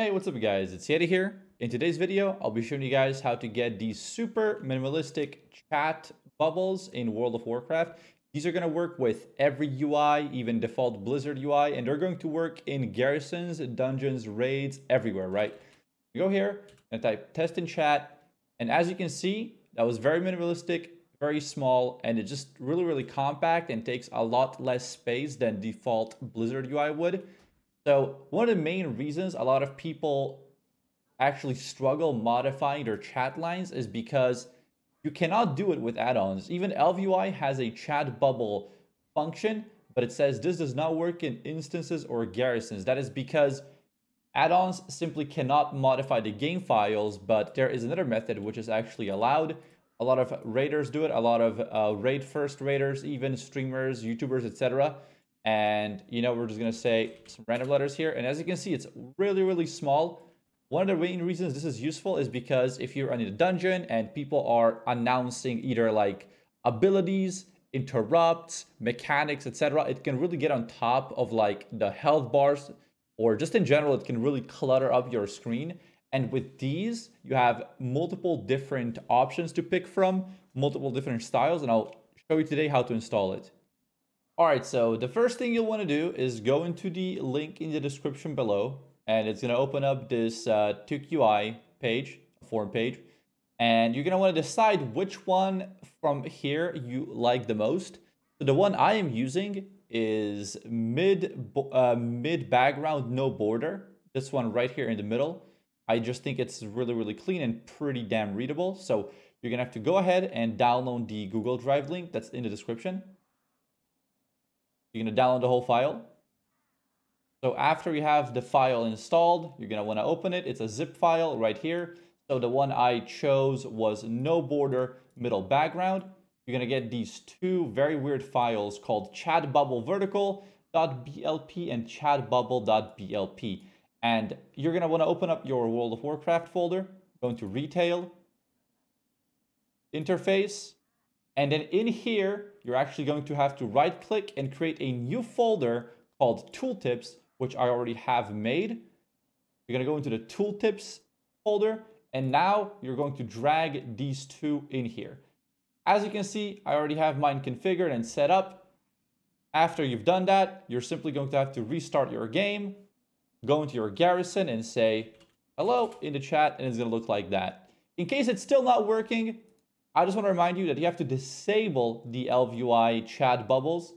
Hey, what's up guys, it's Yeti here. In today's video, I'll be showing you guys how to get these super minimalistic chat bubbles in World of Warcraft. These are gonna work with every UI, even default Blizzard UI, and they're going to work in garrisons, dungeons, raids, everywhere, right? You go here and type test in chat. And as you can see, that was very minimalistic, very small, and it's just really, really compact and takes a lot less space than default Blizzard UI would. So one of the main reasons a lot of people actually struggle modifying their chat lines is because you cannot do it with add-ons. Even LVUI has a chat bubble function, but it says this does not work in instances or garrisons. That is because add-ons simply cannot modify the game files, but there is another method which is actually allowed. A lot of raiders do it, a lot of raid first raiders, even streamers, YouTubers, etc. And, you know, we're just going to say some random letters here. And as you can see, it's really, really small. One of the main reasons this is useful is because if you're in a dungeon and people are announcing either like abilities, interrupts, mechanics, etc., it can really get on top of like the health bars, or just in general, it can really clutter up your screen. And with these, you have multiple different options to pick from, multiple different styles. And I'll show you today how to install it. All right, so the first thing you'll want to do is go into the link in the description below, and it's going to open up this Tukui page, form page, and you're going to want to decide which one from here you like the most. So the one I am using is mid background, no border. This one right here in the middle. I just think it's really, really clean and pretty damn readable. So you're going to have to go ahead and download the Google Drive link that's in the description. You're going to download the whole file. So after you have the file installed, you're going to want to open it. It's a zip file right here. So the one I chose was no border, middle background. You're going to get these two very weird files called chatbubblevertical.blp and chatbubble.blp. And you're going to want to open up your World of Warcraft folder, go into Retail, Interface, and then in here, you're actually going to have to right click and create a new folder called Tooltips, which I already have made. You're going to go into the Tooltips folder, and now you're going to drag these two in here. As you can see, I already have mine configured and set up. After you've done that, you're simply going to have to restart your game, go into your garrison and say hello in the chat, and it's going to look like that. In case it's still not working, I just want to remind you that you have to disable the LVUI chat bubbles.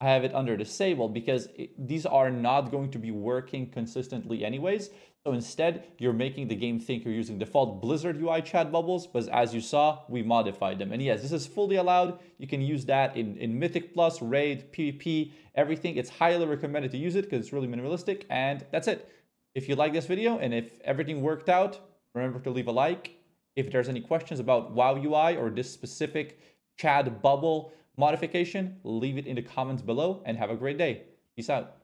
I have it under disable because these are not going to be working consistently anyways. So instead, you're making the game think you're using default Blizzard UI chat bubbles, but as you saw, we modified them. And yes, this is fully allowed. You can use that in Mythic+, Raid, PvP, everything. It's highly recommended to use it because it's really minimalistic. And that's it. If you like this video and if everything worked out, remember to leave a like. If there's any questions about WoW UI or this specific chat bubble modification, leave it in the comments below and have a great day. Peace out.